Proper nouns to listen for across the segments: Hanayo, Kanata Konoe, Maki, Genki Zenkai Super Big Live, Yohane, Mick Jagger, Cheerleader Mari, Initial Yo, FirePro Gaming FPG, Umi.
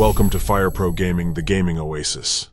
Welcome to FirePro Gaming, the gaming oasis.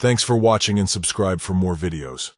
Thanks for watching and subscribe for more videos.